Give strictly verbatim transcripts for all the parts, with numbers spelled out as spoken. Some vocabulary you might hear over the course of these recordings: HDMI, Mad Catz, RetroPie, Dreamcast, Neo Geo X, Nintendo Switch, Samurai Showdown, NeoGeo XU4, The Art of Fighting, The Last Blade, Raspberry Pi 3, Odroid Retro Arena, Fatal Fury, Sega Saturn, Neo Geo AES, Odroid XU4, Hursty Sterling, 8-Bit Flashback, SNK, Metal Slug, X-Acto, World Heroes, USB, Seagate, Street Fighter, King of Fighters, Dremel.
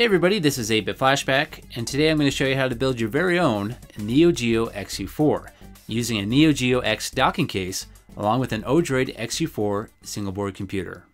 Hey everybody, this is eight-Bit Flashback, and today I'm going to show you how to build your very own Neo Geo X U four using a Neo Geo X docking case along with an Odroid X U four single board computer.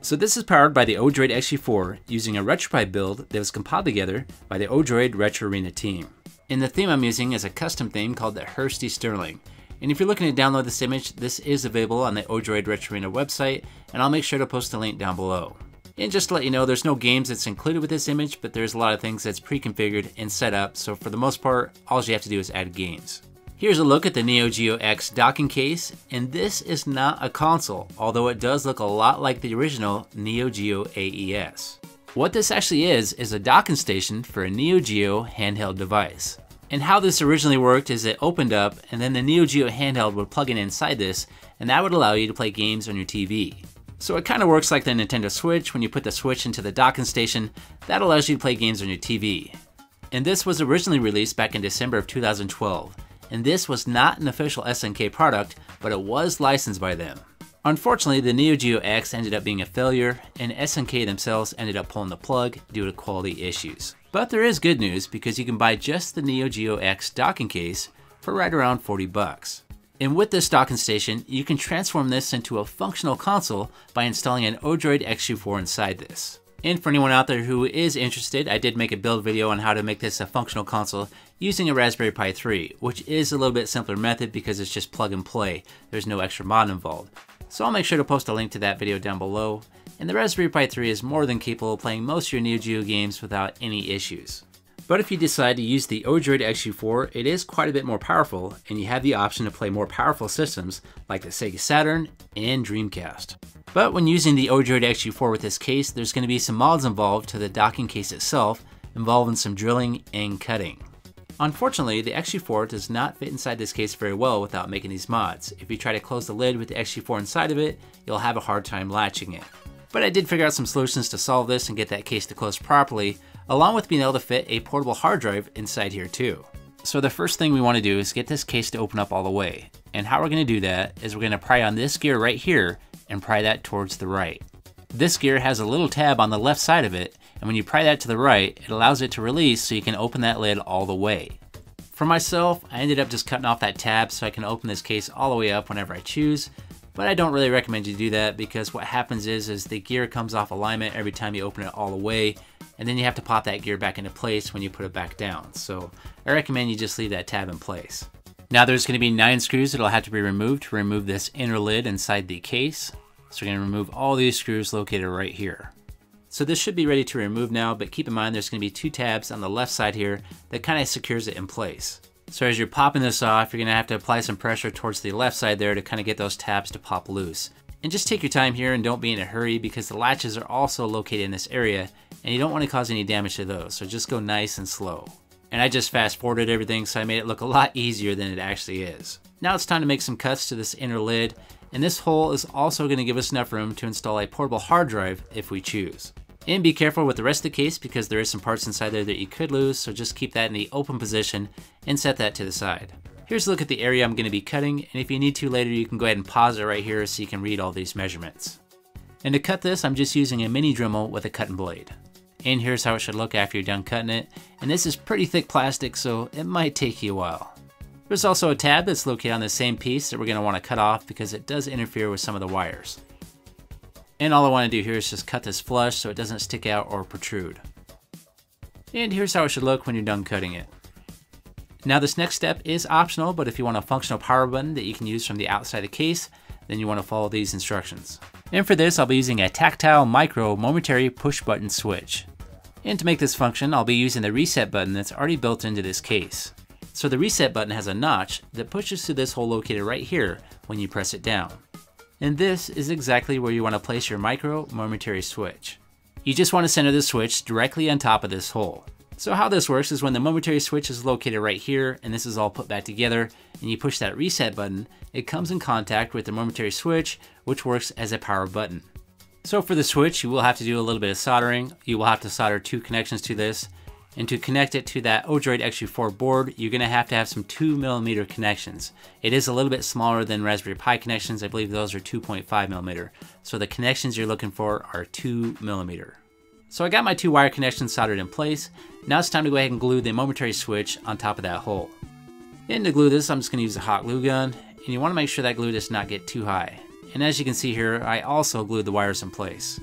So this is powered by the Odroid X U four using a RetroPie build that was compiled together by the Odroid Retro Arena team. And the theme I'm using is a custom theme called the Hursty Sterling. And if you're looking to download this image, this is available on the Odroid Retro Arena website, and I'll make sure to post a link down below. And just to let you know, there's no games that's included with this image, but there's a lot of things that's pre-configured and set up, so for the most part, all you have to do is add games. Here's a look at the Neo Geo X docking case, and this is not a console, although it does look a lot like the original Neo Geo A E S. What this actually is, is a docking station for a Neo Geo handheld device. And how this originally worked is it opened up and then the Neo Geo handheld would plug in inside this, and that would allow you to play games on your T V. So it kind of works like the Nintendo Switch. When you put the Switch into the docking station, that allows you to play games on your T V. And this was originally released back in December of two thousand twelve. And this was not an official S N K product, but it was licensed by them. Unfortunately, the Neo Geo X ended up being a failure, and S N K themselves ended up pulling the plug due to quality issues. But there is good news, because you can buy just the Neo Geo X docking case for right around forty bucks. And with this docking station, you can transform this into a functional console by installing an Odroid X U four inside this. And for anyone out there who is interested, I did make a build video on how to make this a functional console using a Raspberry Pi three, which is a little bit simpler method because it's just plug and play. There's no extra mod involved. So I'll make sure to post a link to that video down below. And the Raspberry Pi three is more than capable of playing most of your Neo Geo games without any issues. But if you decide to use the Odroid X U four, it is quite a bit more powerful, and you have the option to play more powerful systems like the Sega Saturn and Dreamcast. But when using the Odroid X U four with this case, there's going to be some mods involved to the docking case itself, involving some drilling and cutting. Unfortunately, the X U four does not fit inside this case very well without making these mods. If you try to close the lid with the X U four inside of it, you'll have a hard time latching it. But I did figure out some solutions to solve this and get that case to close properly, along with being able to fit a portable hard drive inside here too. So the first thing we want to do is get this case to open up all the way. And how we're going to do that is we're going to pry on this gear right here and pry that towards the right. This gear has a little tab on the left side of it, and when you pry that to the right, it allows it to release so you can open that lid all the way. For myself, I ended up just cutting off that tab so I can open this case all the way up whenever I choose, but I don't really recommend you do that because what happens is, is the gear comes off alignment every time you open it all the way, and then you have to pop that gear back into place when you put it back down. So I recommend you just leave that tab in place. Now there's going to be nine screws that'll have to be removed to remove this inner lid inside the case. So we're going to remove all these screws located right here. So this should be ready to remove now, but keep in mind there's going to be two tabs on the left side here that kind of secures it in place. So as you're popping this off, you're going to have to apply some pressure towards the left side there to kind of get those tabs to pop loose. And just take your time here and don't be in a hurry because the latches are also located in this area and you don't want to cause any damage to those. So just go nice and slow. And I just fast forwarded everything, so I made it look a lot easier than it actually is. Now it's time to make some cuts to this inner lid, and this hole is also going to give us enough room to install a portable hard drive if we choose. And be careful with the rest of the case because there is some parts inside there that you could lose, so just keep that in the open position and set that to the side. Here's a look at the area I'm going to be cutting, and if you need to later you can go ahead and pause it right here so you can read all these measurements. And to cut this, I'm just using a mini Dremel with a cutting blade. And here's how it should look after you're done cutting it. And this is pretty thick plastic, so it might take you a while. There's also a tab that's located on the same piece that we're going to want to cut off because it does interfere with some of the wires. And all I want to do here is just cut this flush so it doesn't stick out or protrude. And here's how it should look when you're done cutting it. Now this next step is optional, but if you want a functional power button that you can use from the outside of the case, then you want to follow these instructions. And for this, I'll be using a tactile micro momentary push button switch. And to make this function, I'll be using the reset button that's already built into this case. So the reset button has a notch that pushes through this hole located right here when you press it down. And this is exactly where you want to place your micro momentary switch. You just want to center the switch directly on top of this hole. So how this works is when the momentary switch is located right here and this is all put back together and you push that reset button, it comes in contact with the momentary switch, which works as a power button. So for the switch, you will have to do a little bit of soldering. You will have to solder two connections to this. And to connect it to that Odroid X U four board, you're going to have to have some two millimeter connections. It is a little bit smaller than Raspberry Pi connections. I believe those are two point five millimeter. So the connections you're looking for are two millimeter. So I got my two wire connections soldered in place. Now it's time to go ahead and glue the momentary switch on top of that hole. And to glue this, I'm just going to use a hot glue gun. And you want to make sure that glue does not get too high. And as you can see here, I also glued the wires in place.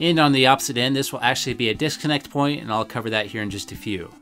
And on the opposite end, this will actually be a disconnect point, and I'll cover that here in just a few.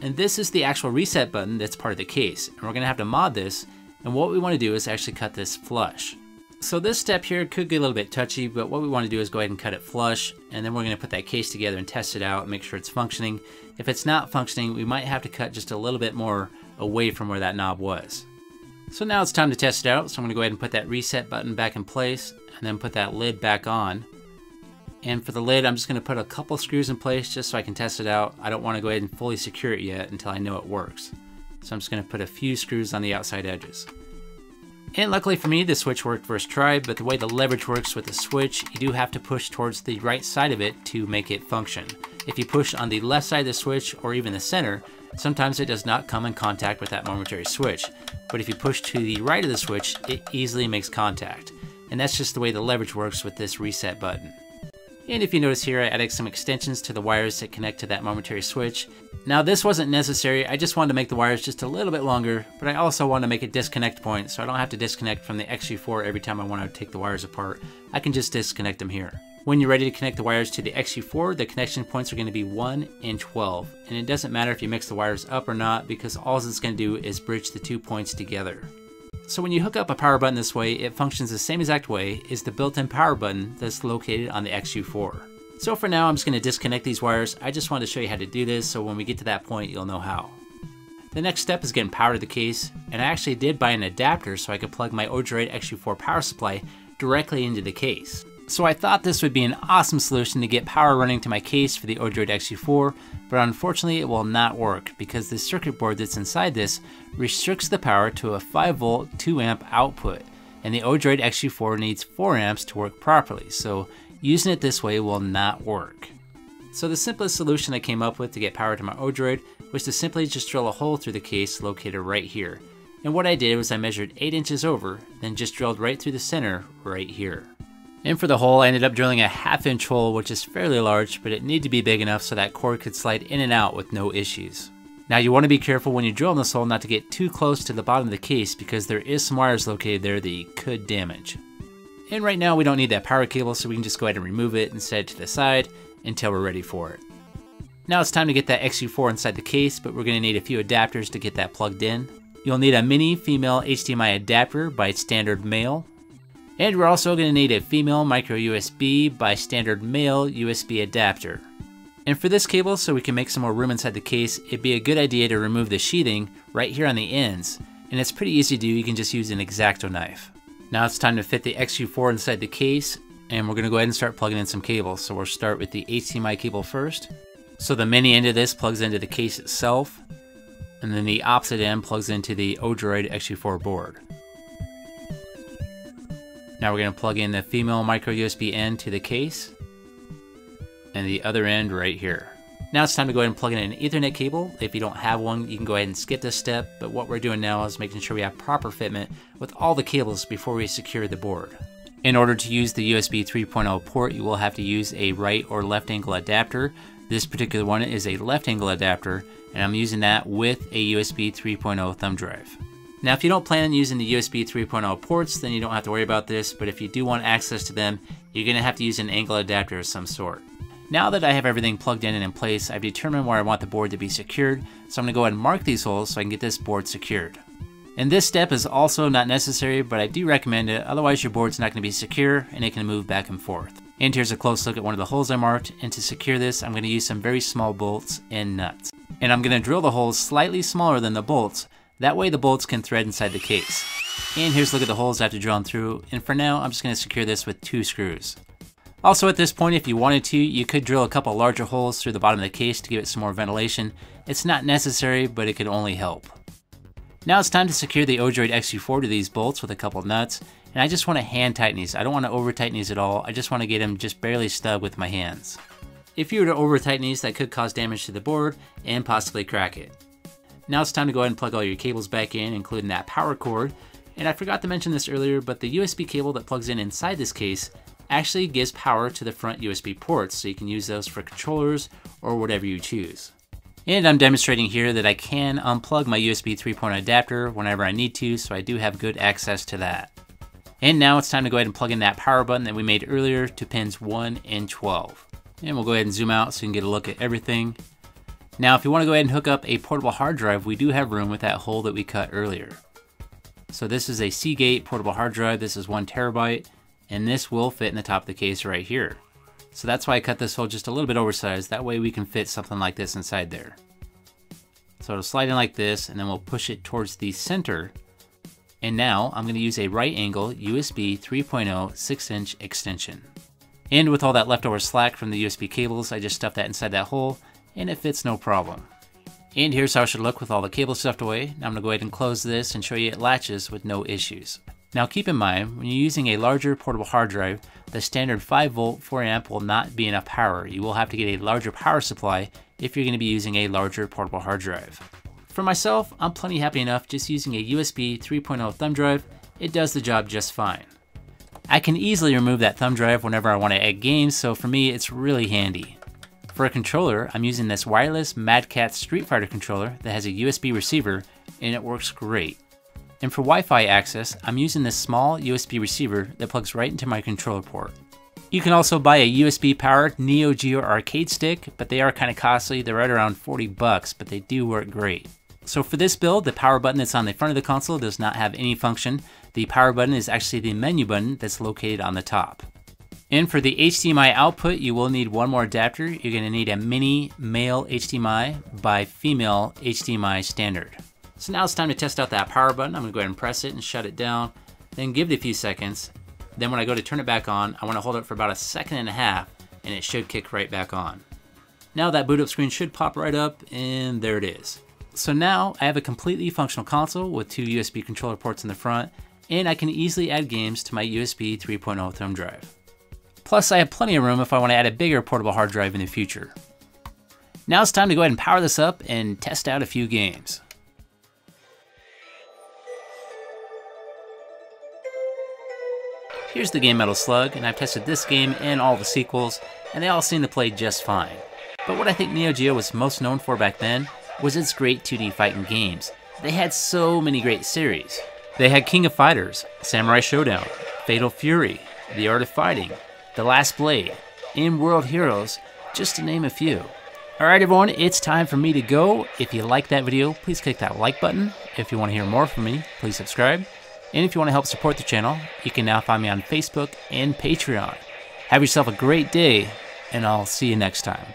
And this is the actual reset button that's part of the case, and we're going to have to mod this, and what we want to do is actually cut this flush. So this step here could get a little bit touchy, but what we want to do is go ahead and cut it flush, and then we're going to put that case together and test it out and make sure it's functioning. If it's not functioning, we might have to cut just a little bit more away from where that knob was. So now it's time to test it out, so I'm going to go ahead and put that reset button back in place, and then put that lid back on. And for the lid, I'm just going to put a couple screws in place just so I can test it out. I don't want to go ahead and fully secure it yet until I know it works. So I'm just going to put a few screws on the outside edges. And luckily for me, the switch worked first try, but the way the leverage works with the switch, you do have to push towards the right side of it to make it function. If you push on the left side of the switch or even the center, sometimes it does not come in contact with that momentary switch. But if you push to the right of the switch, it easily makes contact. And that's just the way the leverage works with this reset button. And if you notice here, I added some extensions to the wires that connect to that momentary switch. Now this wasn't necessary, I just wanted to make the wires just a little bit longer, but I also wanted to make a disconnect point so I don't have to disconnect from the X U four every time I want to take the wires apart. I can just disconnect them here. When you're ready to connect the wires to the X U four, the connection points are going to be one and twelve. And it doesn't matter if you mix the wires up or not, because all it's going to do is bridge the two points together. So when you hook up a power button this way, it functions the same exact way as the built-in power button that's located on the X U four. So for now, I'm just going to disconnect these wires. I just wanted to show you how to do this, so when we get to that point, you'll know how. The next step is getting power to the case, and I actually did buy an adapter so I could plug my Odroid X U four power supply directly into the case. So I thought this would be an awesome solution to get power running to my case for the Odroid X U four, but unfortunately it will not work because the circuit board that's inside this restricts the power to a five volt, two amp output, and the Odroid X U four needs four amps to work properly, so using it this way will not work. So the simplest solution I came up with to get power to my Odroid was to simply just drill a hole through the case located right here. And what I did was I measured eight inches over, then just drilled right through the center right here. And for the hole, I ended up drilling a half inch hole, which is fairly large, but it needed to be big enough so that cord could slide in and out with no issues. Now you want to be careful when you drill in this hole not to get too close to the bottom of the case, because there is some wires located there that you could damage. And right now we don't need that power cable, so we can just go ahead and remove it and set it to the side until we're ready for it. Now it's time to get that X U four inside the case, but we're going to need a few adapters to get that plugged in. You'll need a mini female H D M I adapter by standard male. And we're also going to need a female micro U S B by standard male U S B adapter. And for this cable, so we can make some more room inside the case, it'd be a good idea to remove the sheathing right here on the ends. And it's pretty easy to do, you can just use an X-Acto knife. Now it's time to fit the X U four inside the case, and we're going to go ahead and start plugging in some cables. So we'll start with the H D M I cable first. So the mini end of this plugs into the case itself, and then the opposite end plugs into the Odroid X U four board. Now we're going to plug in the female micro U S B end to the case, and the other end right here. Now it's time to go ahead and plug in an Ethernet cable. If you don't have one, you can go ahead and skip this step, but what we're doing now is making sure we have proper fitment with all the cables before we secure the board. In order to use the U S B three point oh port, you will have to use a right or left angle adapter. This particular one is a left angle adapter, and I'm using that with a U S B three point oh thumb drive. Now if you don't plan on using the U S B three point oh ports, then you don't have to worry about this, but if you do want access to them, you're going to have to use an angle adapter of some sort. Now that I have everything plugged in and in place, I've determined where I want the board to be secured, so I'm going to go ahead and mark these holes so I can get this board secured. And this step is also not necessary, but I do recommend it, otherwise your board's not going to be secure and it can move back and forth. And here's a close look at one of the holes I marked, and to secure this, I'm going to use some very small bolts and nuts. And I'm going to drill the holes slightly smaller than the bolts. That way the bolts can thread inside the case. And here's a look at the holes I have to drill them through, and for now I'm just going to secure this with two screws. Also at this point, if you wanted to, you could drill a couple larger holes through the bottom of the case to give it some more ventilation. It's not necessary, but it could only help. Now it's time to secure the Odroid X U four to these bolts with a couple nuts, and I just want to hand tighten these. I don't want to over tighten these at all, I just want to get them just barely stubbed with my hands. If you were to over tighten these, that could cause damage to the board and possibly crack it. Now it's time to go ahead and plug all your cables back in, including that power cord. And I forgot to mention this earlier, but the U S B cable that plugs in inside this case actually gives power to the front U S B ports, so you can use those for controllers or whatever you choose. And I'm demonstrating here that I can unplug my U S B three point oh adapter whenever I need to, so I do have good access to that. And now it's time to go ahead and plug in that power button that we made earlier to pins one and twelve. And we'll go ahead and zoom out so you can get a look at everything. Now if you want to go ahead and hook up a portable hard drive, we do have room with that hole that we cut earlier. So this is a Seagate portable hard drive. This is one terabyte, and this will fit in the top of the case right here. So that's why I cut this hole just a little bit oversized. That way we can fit something like this inside there. So it'll slide in like this, and then we'll push it towards the center. And now I'm going to use a right angle U S B three point oh six inch extension. And with all that leftover slack from the U S B cables, I just stuffed that inside that hole, and it fits no problem. And here's how it should look with all the cables stuffed away. Now I'm going to go ahead and close this and show you it latches with no issues. Now keep in mind, when you're using a larger portable hard drive, the standard five volt, four amp will not be enough power. You will have to get a larger power supply if you're going to be using a larger portable hard drive. For myself, I'm plenty happy enough just using a U S B three point oh thumb drive. It does the job just fine. I can easily remove that thumb drive whenever I want to add games, so for me it's really handy. For a controller, I'm using this wireless Mad Catz Street Fighter controller that has a U S B receiver, and it works great. And for Wi-Fi access, I'm using this small U S B receiver that plugs right into my controller port. You can also buy a U S B-powered Neo Geo arcade stick, but they are kind of costly. They're right around forty bucks, but they do work great. So for this build, the power button that's on the front of the console does not have any function. The power button is actually the menu button that's located on the top. And for the H D M I output, you will need one more adapter. You're going to need a mini male H D M I by female H D M I standard. So now it's time to test out that power button. I'm going to go ahead and press it and shut it down, then give it a few seconds. Then when I go to turn it back on, I want to hold it for about a second and a half, and it should kick right back on. Now that boot up screen should pop right up, and there it is. So now I have a completely functional console with two U S B controller ports in the front, and I can easily add games to my U S B three point oh thumb drive. Plus, I have plenty of room if I want to add a bigger portable hard drive in the future. Now it's time to go ahead and power this up and test out a few games. Here's the game Metal Slug, and I've tested this game and all the sequels, and they all seem to play just fine. But what I think Neo Geo was most known for back then was its great two D fighting games. They had so many great series. They had King of Fighters, Samurai Showdown, Fatal Fury, The Art of Fighting, The Last Blade, and World Heroes, just to name a few. Alright everyone, it's time for me to go. If you like that video, please click that like button. If you want to hear more from me, please subscribe. And if you want to help support the channel, you can now find me on Facebook and Patreon. Have yourself a great day, and I'll see you next time.